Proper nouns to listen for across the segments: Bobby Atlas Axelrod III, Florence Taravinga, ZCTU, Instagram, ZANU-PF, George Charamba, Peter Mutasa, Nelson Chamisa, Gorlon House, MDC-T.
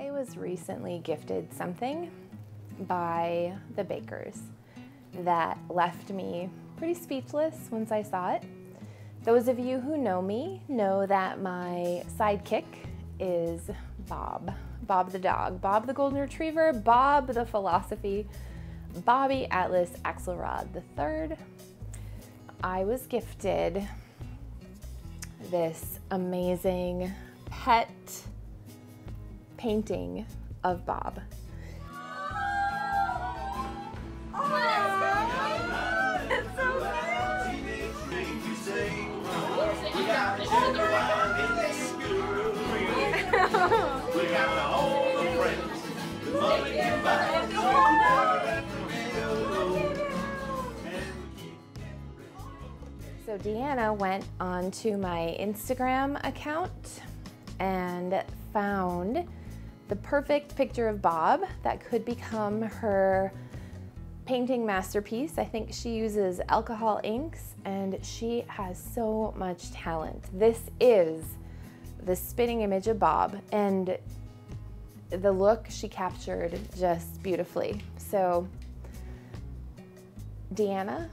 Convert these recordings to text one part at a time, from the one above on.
I was recently gifted something by the Bakers that left me pretty speechless once I saw it. Those of you who know me know that my sidekick is Bob. Bob the dog, Bob the golden retriever, Bob the philosophy, Bobby Atlas Axelrod III. I was gifted this amazing pet painting of Bob. So Deanna went onto my Instagram account and found the perfect picture of Bob that could become her painting masterpiece. I think she uses alcohol inks and she has so much talent. This is the spinning image of Bob and the look she captured just beautifully. So Deanna,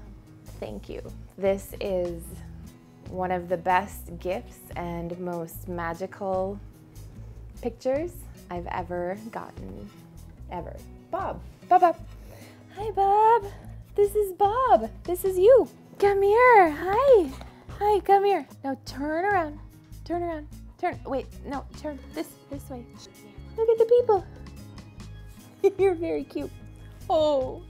thank you. This is one of the best gifts and most magical pictures I've ever gotten, ever. Bob, Bob, Bob. Hi, Bob. This is Bob. This is you. Come here. Hi. Hi, come here. Now turn around. Turn around. Turn. Wait, no, turn this way. Look at the people. You're very cute. Oh.